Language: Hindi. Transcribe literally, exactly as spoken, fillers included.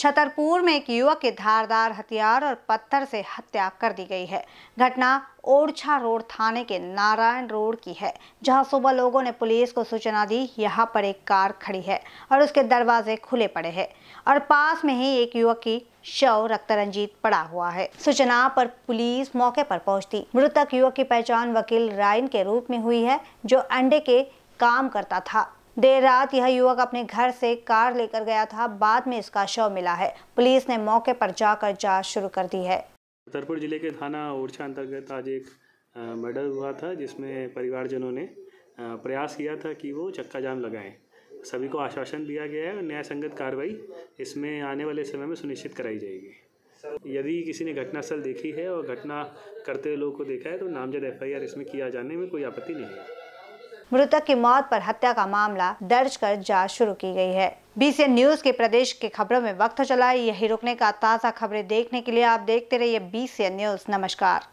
छतरपुर में एक युवक की धारदार हथियार और पत्थर से हत्या कर दी गई है। घटना ओरछा रोड थाने के नारायण रोड की है, जहां सुबह लोगों ने पुलिस को सूचना दी। यहां पर एक कार खड़ी है और उसके दरवाजे खुले पड़े हैं और पास में ही एक युवक की शव रक्तरंजित पड़ा हुआ है। सूचना पर पुलिस मौके पर पहुंचती। मृतक युवक की पहचान वकील रायन के रूप में हुई है, जो अंडे के काम करता था। देर रात यह युवक अपने घर से कार लेकर गया था। बाद में इसका शव मिला है। पुलिस ने मौके पर जाकर जांच शुरू कर दी है। छतरपुर जिले के थाना ओरछा अंतर्गत आज एक मर्डर हुआ था, जिसमें परिवारजनों ने प्रयास किया था कि वो चक्का जाम लगाएं। सभी को आश्वासन दिया गया है और न्याय संगत कार्रवाई इसमें आने वाले समय में सुनिश्चित कराई जाएगी। यदि किसी ने घटनास्थल देखी है और घटना करते लोगों को देखा है तो नामजद एफ आई आर इसमें किया जाने में कोई आपत्ति नहीं है। मृतक की मौत पर हत्या का मामला दर्ज कर जांच शुरू की गई है। बीसीएन न्यूज के प्रदेश की खबरों में वक्त चला है। यही रुकने का ताज़ा खबरें देखने के लिए आप देखते रहिए बीसीएन न्यूज। नमस्कार।